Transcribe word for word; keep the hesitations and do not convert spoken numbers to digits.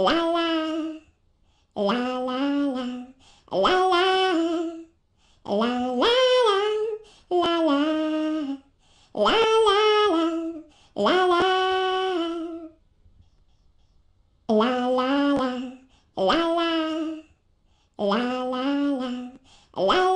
la la, la la la, la la, la la la, la la, la la la, la la. La la la, la la, la la la, la.